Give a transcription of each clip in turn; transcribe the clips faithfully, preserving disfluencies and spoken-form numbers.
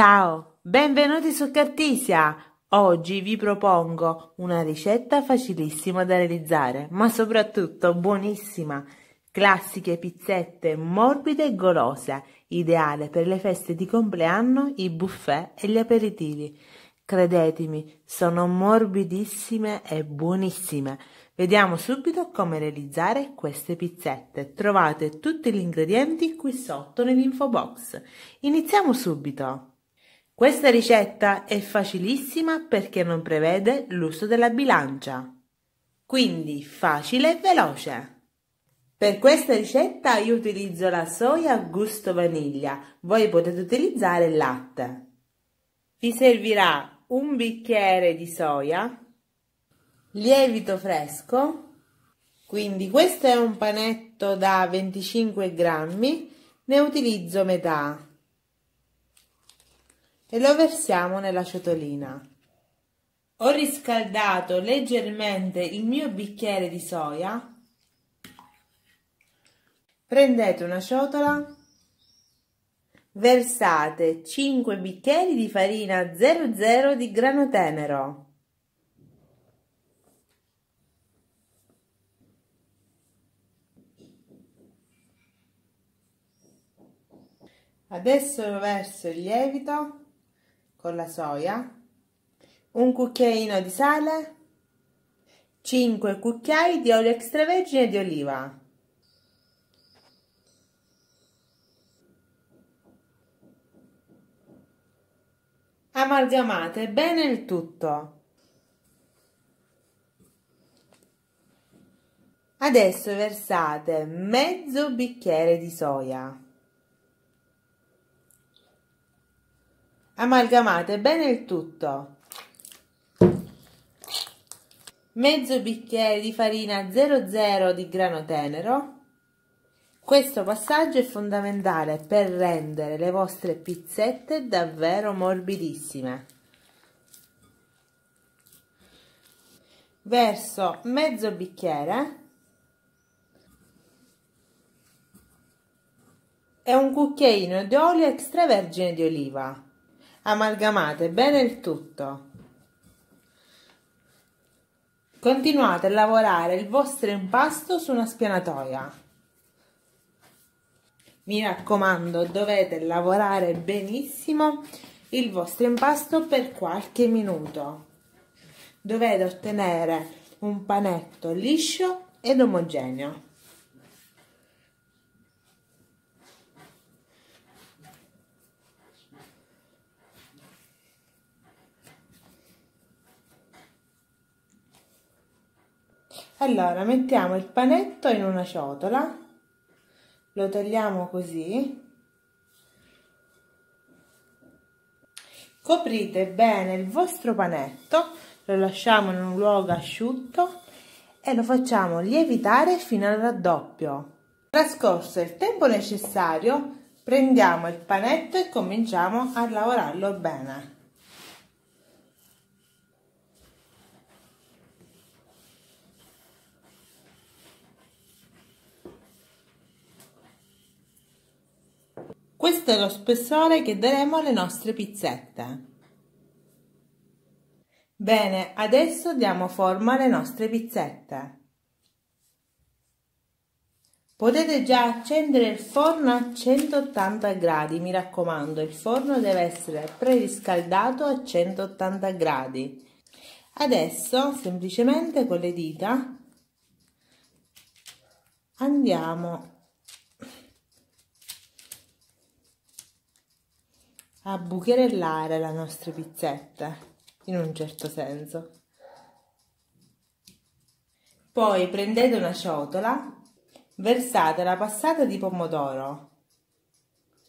Ciao, benvenuti su Cartisia! Oggi vi propongo una ricetta facilissima da realizzare, ma soprattutto buonissima. Classiche pizzette morbide e golose, ideale per le feste di compleanno, i buffet e gli aperitivi. Credetemi, sono morbidissime e buonissime. Vediamo subito come realizzare queste pizzette. Trovate tutti gli ingredienti qui sotto nell'info box. Iniziamo subito! Questa ricetta è facilissima perché non prevede l'uso della bilancia, quindi facile e veloce. Per questa ricetta io utilizzo la soia a gusto vaniglia, voi potete utilizzare il latte. Vi servirà un bicchiere di soia, lievito fresco, quindi questo è un panetto da venticinque grammi, ne utilizzo metà. E lo versiamo nella ciotolina. Ho riscaldato leggermente il mio bicchiere di soia. Prendete una ciotola, versate cinque bicchieri di farina zero zero di grano tenero. Adesso verso il lievito con la soia, un cucchiaino di sale, cinque cucchiai di olio extravergine di oliva. Amalgamate bene il tutto. Adesso versate mezzo bicchiere di soia. Amalgamate bene il tutto. Mezzo bicchiere di farina zero zero di grano tenero. Questo passaggio è fondamentale per rendere le vostre pizzette davvero morbidissime. Verso mezzo bicchiere e un cucchiaino di olio extravergine di oliva. Amalgamate bene il tutto. Continuate a lavorare il vostro impasto su una spianatoia. Mi raccomando, dovete lavorare benissimo il vostro impasto per qualche minuto. Dovete ottenere un panetto liscio ed omogeneo. Allora, mettiamo il panetto in una ciotola, lo tagliamo così, coprite bene il vostro panetto, lo lasciamo in un luogo asciutto e lo facciamo lievitare fino al raddoppio. Trascorso il tempo necessario, prendiamo il panetto e cominciamo a lavorarlo bene. Questo è lo spessore che daremo alle nostre pizzette. Bene, adesso diamo forma alle nostre pizzette. Potete già accendere il forno a centottanta gradi, mi raccomando, il forno deve essere preriscaldato a centottanta gradi. Adesso, semplicemente con le dita, andiamo a bucherellare la nostra pizzetta, in un certo senso. Poi prendete una ciotola, versate la passata di pomodoro.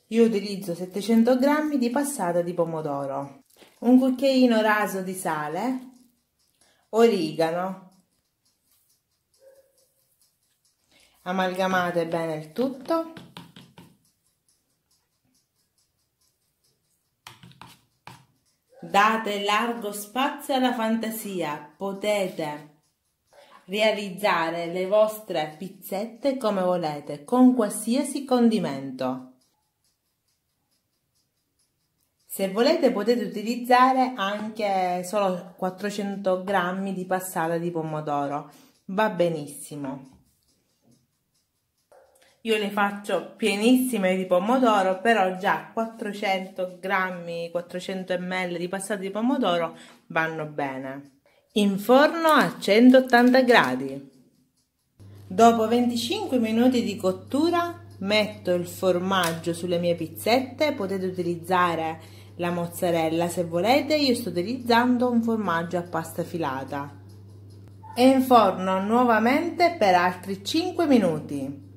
Io utilizzo settecento grammi di passata di pomodoro, un cucchiaino raso di sale, origano. Amalgamate bene il tutto. Date largo spazio alla fantasia, potete realizzare le vostre pizzette come volete, con qualsiasi condimento. Se volete potete utilizzare anche solo quattrocento grammi di passata di pomodoro, va benissimo. Io le faccio pienissime di pomodoro, però già quattrocento grammi, quattrocento millilitri di passata di pomodoro vanno bene. In forno a centottanta gradi. Dopo venticinque minuti di cottura metto il formaggio sulle mie pizzette, potete utilizzare la mozzarella se volete, io sto utilizzando un formaggio a pasta filata. E in forno nuovamente per altri cinque minuti.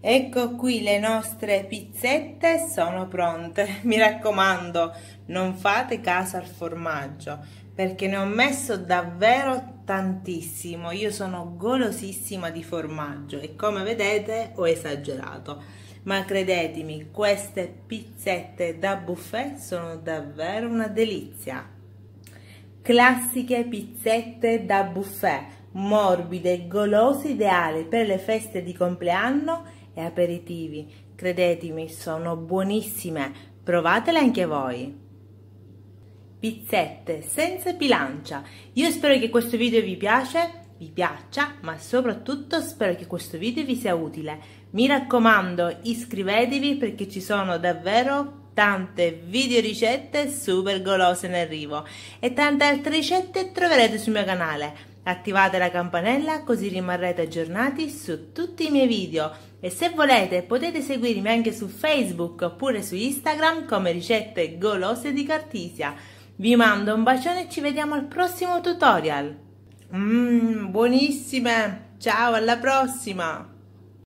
Ecco qui, le nostre pizzette sono pronte. Mi raccomando, non fate caso al formaggio perché ne ho messo davvero tantissimo. Io sono golosissima di formaggio e come vedete ho esagerato, ma credetemi, queste pizzette da buffet sono davvero una delizia. Classiche pizzette da buffet, morbide e golose, ideali per le feste di compleanno e aperitivi. Credetemi, sono buonissime, provatele anche voi. Pizzette senza bilancia. Io spero che questo video vi piace, vi piaccia, ma soprattutto spero che questo video vi sia utile. Mi raccomando, iscrivetevi perché ci sono davvero tante video ricette super golose in arrivo e tante altre ricette troverete sul mio canale. Attivate la campanella così rimarrete aggiornati su tutti i miei video e se volete potete seguirmi anche su Facebook oppure su Instagram come Ricette Golose di Cartisia. Vi mando un bacione e ci vediamo al prossimo tutorial. Mmm, buonissime! Ciao, alla prossima!